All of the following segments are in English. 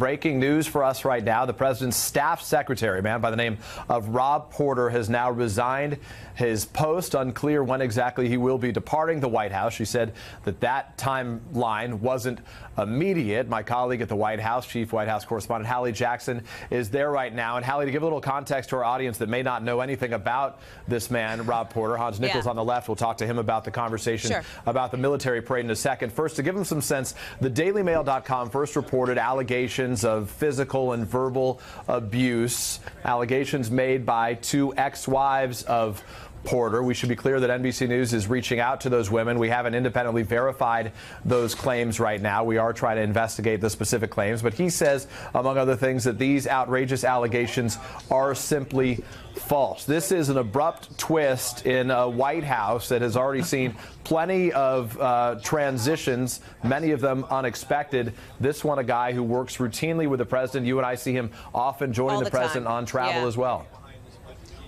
breaking news for us right now. The president's staff secretary, a man by the name of Rob Porter, has now resigned his post. Unclear when exactly he will be departing the White House. She said that that timeline wasn't immediate. My colleague at the White House, Chief White House Correspondent Hallie Jackson, is there right now. And Hallie, to give a little context to our audience that may not know anything about this man, Rob Porter, Hans Nichols on the left, we'll talk to him about the conversation about the military parade in a second. First, to give him some sense, the DailyMail.com first reported allegations of physical and verbal abuse, allegations made by two ex-wives of Porter. We should be clear that NBC News is reaching out to those women. We haven't independently verified those claims right now. We are trying to investigate the specific claims. But he says, among other things, that these outrageous allegations are simply false. This is an abrupt twist in a White House that has already seen plenty of transitions, many of them unexpected. This one, a guy who works routinely with the president. You and I see him often joining the president on travel as well.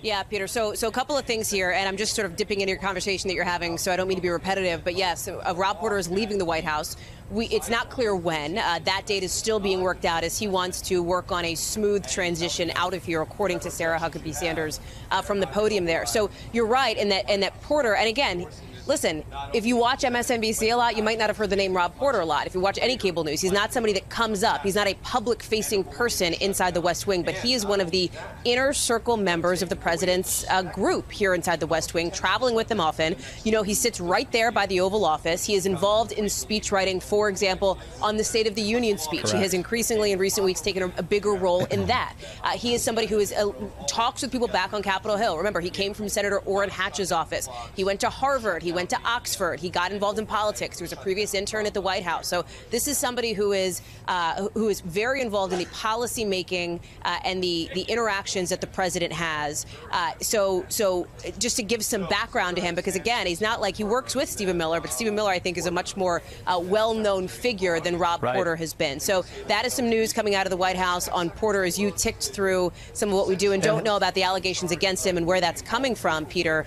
Yeah, Peter. So a couple of things here, and I'm just sort of dipping into your conversation that you're having, so I don't mean to be repetitive, but yes, Rob Porter is leaving the White House. It's not clear when. That date is still being worked out as he wants to work on a smooth transition out of here, according to Sarah Huckabee Sanders from the podium there. So you're right in that, Porter, and again, listen, if you watch MSNBC a lot, you might not have heard the name Rob Porter a lot. If you watch any cable news, he's not somebody that comes up. He's not a public-facing person inside the West Wing, but he is one of the inner circle members of the president's group here inside the West Wing, traveling with them often. You know, he sits right there by the Oval Office. He is involved in speech writing, for example, on the State of the Union speech. Correct. He has increasingly in recent weeks taken a bigger role in that. He is somebody who is, talks with people back on Capitol Hill. Remember, he came from Senator Orrin Hatch's office. He went to Harvard. He went to Oxford. He got involved in politics. He was a previous intern at the White House. So this is somebody who is very involved in the policy making and the interactions that the president has. So just to give some background to him, because again, he's not like he works with Stephen Miller, but Stephen Miller, I think, is a much more well-known figure than Rob Porter has been. So that is some news coming out of the White House on Porter, as you ticked through some of what we do and don't know about the allegations against him and where that's coming from, Peter.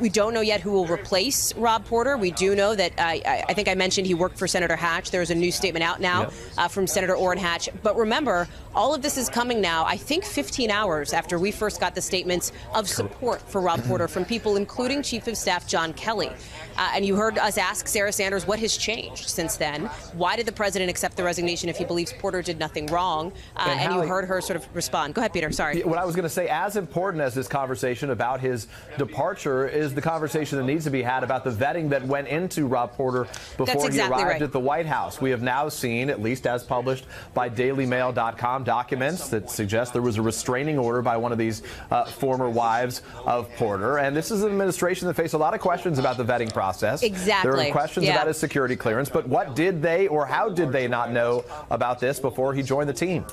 We don't know yet who will replace Rob Porter. We do know that I think I mentioned he worked for Senator Hatch. There's a new statement out now from Senator Orrin Hatch. But remember, all of this is coming now, I think 15 hours after we first got the statements of support for Rob Porter from people, including Chief of Staff John Kelly. And you heard us ask Sarah Sanders what has changed since then. Why did the president accept the resignation if he believes Porter did nothing wrong? And you heard her sort of respond. Go ahead, Peter. Sorry. What I was going to say, as important as this conversation about his departure is the conversation that needs to be had about the vetting that went into Rob Porter before he arrived at the White House. We have now seen, at least as published by DailyMail.com, documents that suggest there was a restraining order by one of these former wives of Porter. And this is an administration that faced a lot of questions about the vetting process. There were questions about his security clearance. But what did they or how did they not know about this before he joined the team?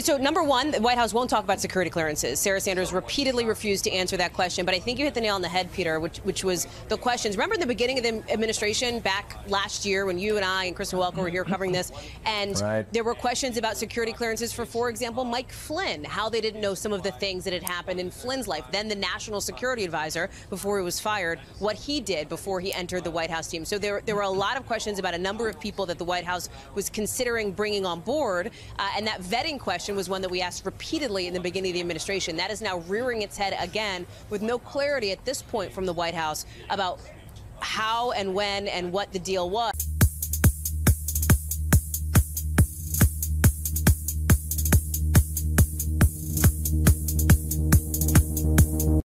So, number one, the White House won't talk about security clearances. Sarah Sanders repeatedly refused to answer that question. But I think you hit the nail on the head, Peter, which was the questions. Remember in the beginning of the administration back last year when you and I and Kristen Welker were here covering this, and there were questions about security clearances for example, Mike Flynn, how they didn't know some of the things that had happened in Flynn's life. Then the national security advisor, before he was fired, what he did before he entered the White House team. So there were a lot of questions about a number of people that the White House was considering bringing on board, and that vetting question was one that we asked repeatedly in the beginning of the administration. That is now rearing its head again with no clarity at this point from the White House about how and when and what the deal was.